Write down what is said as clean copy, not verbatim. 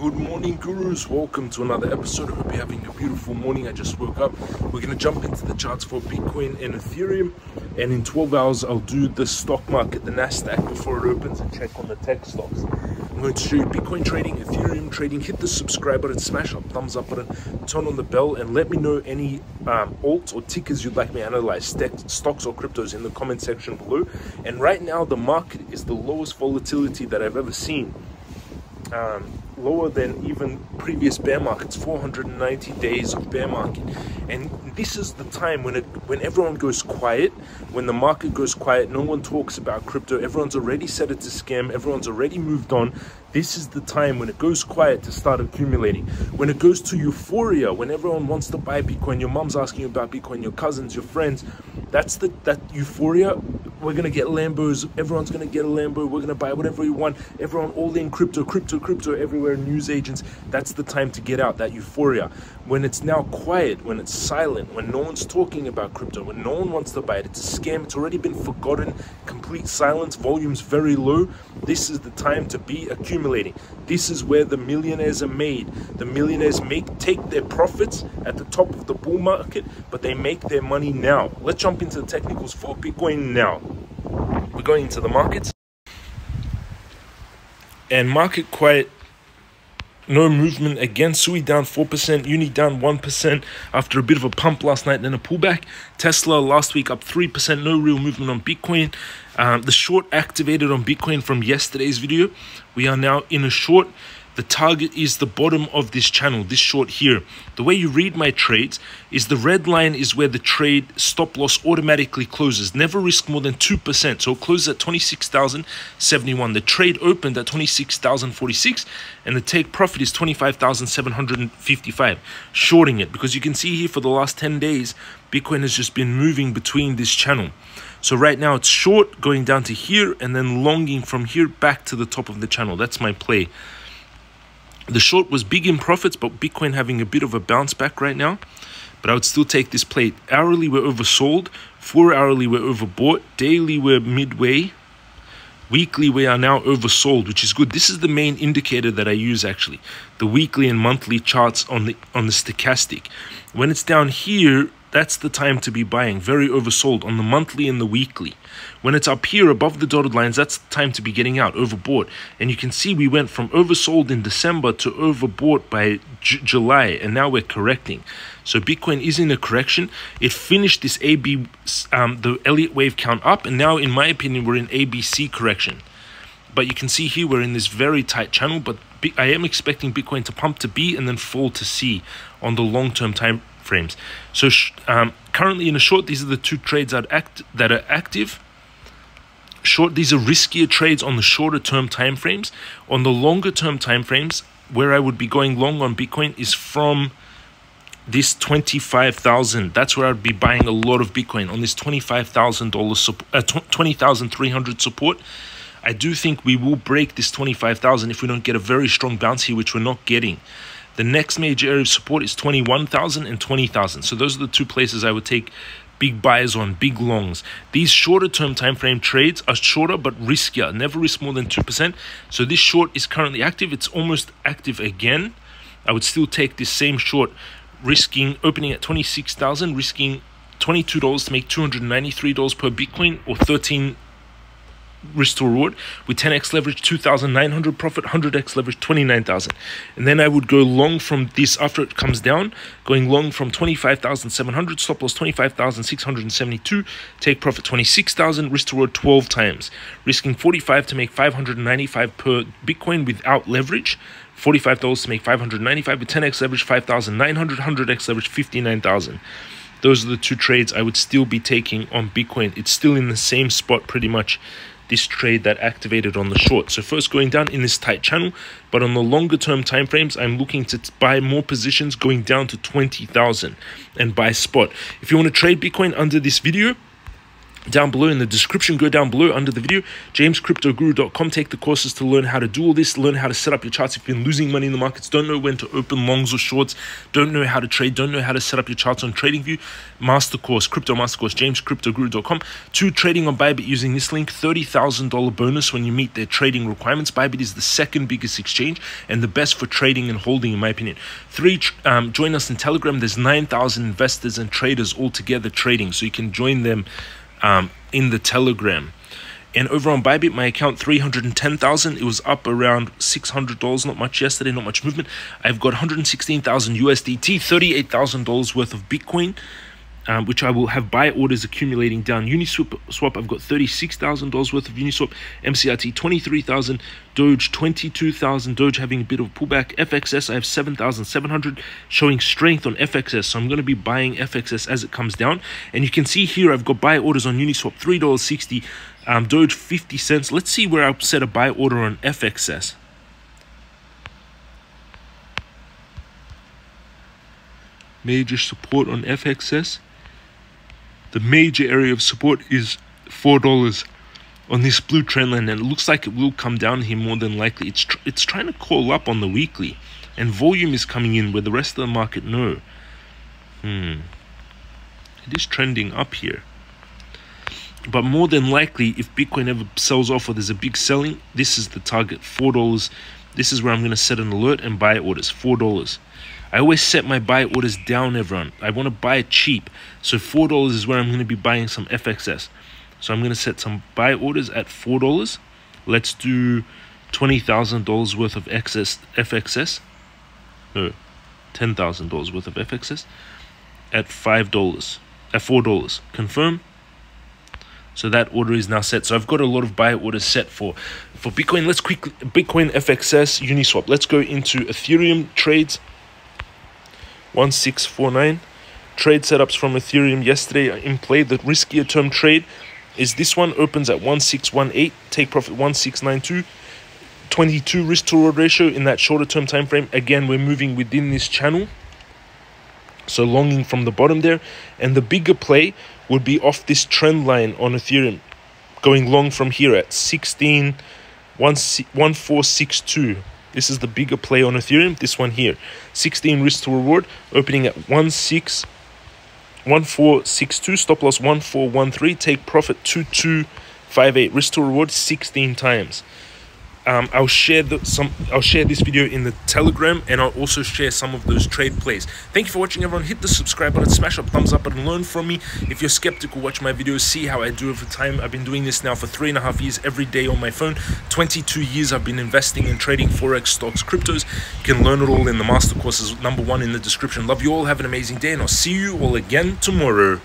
Good morning, gurus. Welcome to another episode. I hope you're having a beautiful morning. I just woke up. We're going to jump into the charts for Bitcoin and Ethereum. And in 12 hours, I'll do the stock market, the NASDAQ, before it opens and check on the tech stocks. I'm going to show you Bitcoin trading, Ethereum trading. Hit the subscribe button, smash up, thumbs up button, turn on the bell, and let me know any alts or tickers you'd like me to analyze, stocks or cryptos, in the comment section below. And right now, the market is the lowest volatility that I've ever seen. Lower than even previous bear markets, 490 days of bear market. And this is the time when everyone goes quiet, when the market goes quiet, no one talks about crypto, everyone's already said it's a scam, everyone's already moved on. This is the time when it goes quiet to start accumulating. When it goes to euphoria, when everyone wants to buy Bitcoin, your mom's asking you about Bitcoin, your cousins, your friends, that euphoria. We're going to get Lambos, everyone's going to get a Lambo, we're going to buy whatever we want, everyone all in crypto, crypto everywhere, news agents. That's the time to get out, that euphoria. When it's now quiet, when it's silent, when no one's talking about crypto, when no one wants to buy it, it's a scam, it's already been forgotten, complete silence, volumes very low. This is the time to be accumulating. This is where the millionaires are made. The millionaires take their profits at the top of the bull market, but they make their money now. Let's jump into the technicals for Bitcoin now. We're going into the markets, and market quiet, no movement again. Sui down 4%, Uni down 1% after a bit of a pump last night, then a pullback. Tesla last week up 3%, no real movement on Bitcoin. The short activated on Bitcoin from yesterday's video. We are now in a short. The target is the bottom of this channel, this short here. The way you read my trades is the red line is where the trade stop loss automatically closes. Never risk more than 2%. So it closes at 26,071. The trade opened at 26,046 and the take profit is 25,755. Shorting it, because you can see here for the last 10 days, Bitcoin has just been moving between this channel. So right now it's short going down to here and then longing from here back to the top of the channel. That's my play. The short was big in profits, but Bitcoin having a bit of a bounce back right now. But I would still take this play. Hourly, we're oversold. 4 hourly, we're overbought. Daily, we're midway. Weekly, we are now oversold, which is good. This is the main indicator that I use, actually. The weekly and monthly charts on the stochastic. When it's down here, that's the time to be buying. Very oversold on the monthly and the weekly. When it's up here above the dotted lines, that's the time to be getting out, overbought. And you can see we went from oversold in December to overbought by July, and now we're correcting. So Bitcoin is in a correction. It finished this AB, the Elliott wave count up, and now, in my opinion, we're in ABC correction. But you can see here we're in this very tight channel, but I am expecting Bitcoin to pump to B and then fall to C on the long-term time frames. So currently in a short, these are the two trades that are active. Short, these are riskier trades on the shorter term time frames. On the longer term time frames, where I would be going long on Bitcoin is from this 25,000. That's where I'd be buying a lot of Bitcoin, on this $20,300 support. I do think we will break this 25,000 if we don't get a very strong bounce here, which we're not getting. The next major area of support is 21,000 and 20,000. So those are the two places I would take big buys on, big longs. These shorter term time frame trades are shorter but riskier. Never risk more than 2%. So this short is currently active. It's almost active again. I would still take this same short, risking opening at 26,000, risking $22 to make $293 per Bitcoin, or 13 risk to reward, with 10x leverage 2,900 profit, 100x leverage 29,000. And then I would go long from this after it comes down, going long from 25,700, stop loss 25,672, take profit 26,000, risk to reward 12 times, risking 45 to make 595 per Bitcoin without leverage, $45 to make 595 with 10x leverage 5,900, 100x leverage 59,000. Those are the two trades I would still be taking on Bitcoin. It's still in the same spot pretty much, this trade that activated on the short. So first going down in this tight channel, but on the longer term timeframes, I'm looking to buy more positions going down to 20,000 and buy spot. If you want to trade Bitcoin under this video, down below in the description. Go down below under the video, jamescryptoguru.com. Take the courses to learn how to do all this, learn how to set up your charts. If you've been losing money in the markets, don't know when to open longs or shorts, don't know how to trade, don't know how to set up your charts on TradingView, master course, crypto master course, jamescryptoguru.com. 2, trading on Bybit using this link, $30,000 bonus when you meet their trading requirements. Bybit is the second biggest exchange and the best for trading and holding, in my opinion. 3, join us in Telegram. There's 9,000 investors and traders all together trading, so you can join them in the Telegram. And over on Bybit, my account, 310,000. It was up around $600, not much yesterday, not much movement. I've got 116,000 USDT, $38,000 worth of Bitcoin, which I will have buy orders accumulating down. Uniswap, I've got $36,000 worth of Uniswap. MCRT, 23,000. Doge, 22,000. Doge having a bit of a pullback. FXS, I have 7,700, showing strength on FXS. So I'm going to be buying FXS as it comes down. And you can see here I've got buy orders on Uniswap, $3.60. Doge, 50 cents. Let's see where I've set a buy order on FXS. Major support on FXS. The major area of support is $4 on this blue trend line, and it looks like it will come down here more than likely. It's trying to call up on the weekly, and volume is coming in where the rest of the market no. It is trending up here, but more than likely, if Bitcoin ever sells off or there's a big selling, this is the target, $4. This is where I'm going to set an alert and buy orders, $4. I always set my buy orders down, everyone. I want to buy it cheap. So $4 is where I'm going to be buying some FXS. So I'm going to set some buy orders at $4. Let's do $20,000 worth of excess FXS. No, $10,000 worth of FXS at $5, at $4. Confirm. So that order is now set. So I've got a lot of buy orders set for Bitcoin. Let's quickly, Bitcoin, FXS, Uniswap. Let's go into Ethereum trades. 1649 trade setups from Ethereum yesterday in play. The riskier term trade is this one, opens at 1618, take profit 1692, 22 risk to reward ratio in that shorter term time frame. Again, we're moving within this channel, so longing from the bottom there. And the bigger play would be off this trend line on Ethereum, going long from here at 1462. This is the bigger play on Ethereum, this one here. 16 risk to reward, opening at 1462, stop loss 1413, take profit 2258, risk to reward 16 times. I'll share this video in the Telegram, and I'll also share some of those trade plays. Thank you for watching, everyone. Hit the subscribe button, smash up thumbs up, and learn from me. If you're skeptical, watch my videos, see how I do over time. I've been doing this now for 3.5 years every day on my phone. 22 years I've been investing and trading forex, stocks, cryptos. You can learn it all in the master courses, number 1 in the description. Love you all. Have an amazing day, and I'll see you all again tomorrow.